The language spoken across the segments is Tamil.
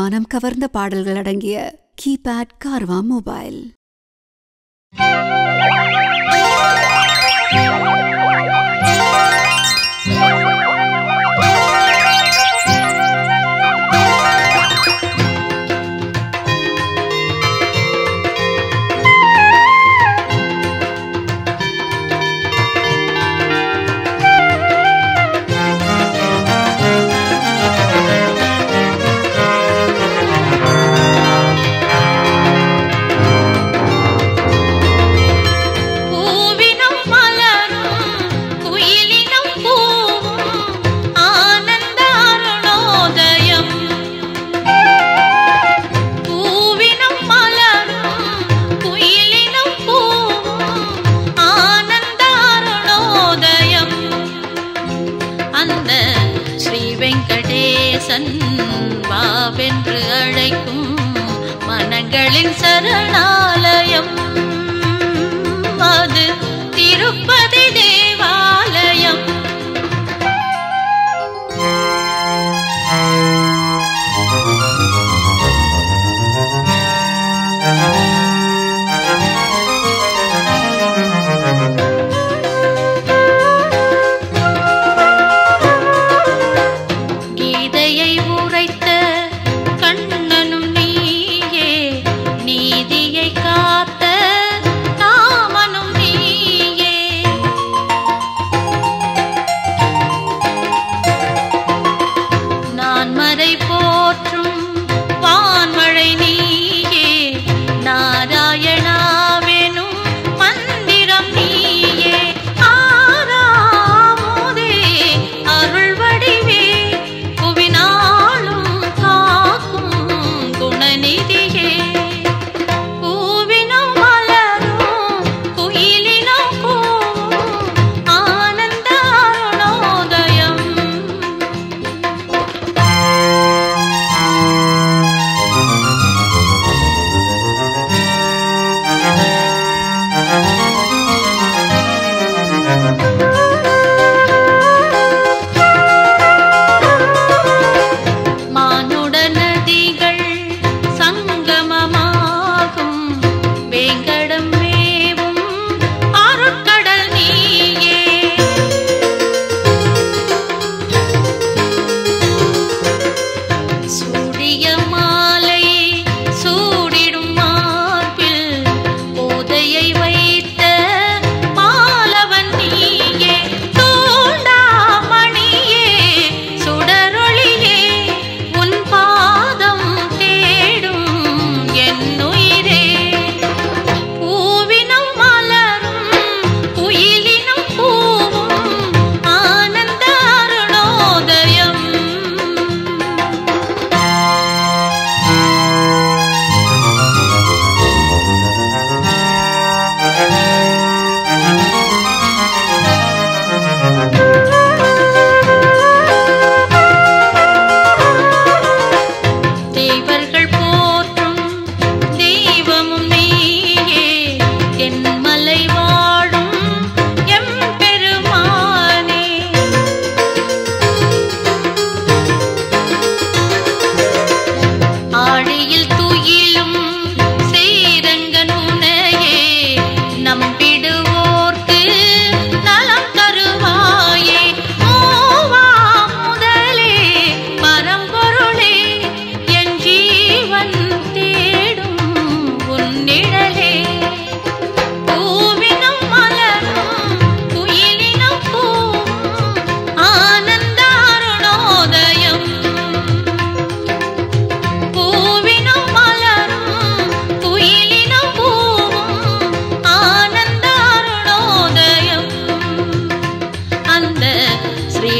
மனம் கவர்ந்த பாடல்கள் அடங்கிய கீபேட் கார்வா மொபைல். வாவென்று அழைக்கும் மனங்களின் சரணாலயம் அது திருப்பதி தேவாலயம்.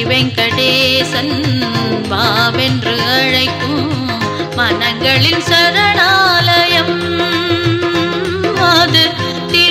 வெங்கடேசன் வாவென்று அழைக்கும் மனங்களின் சரணாலயம் அது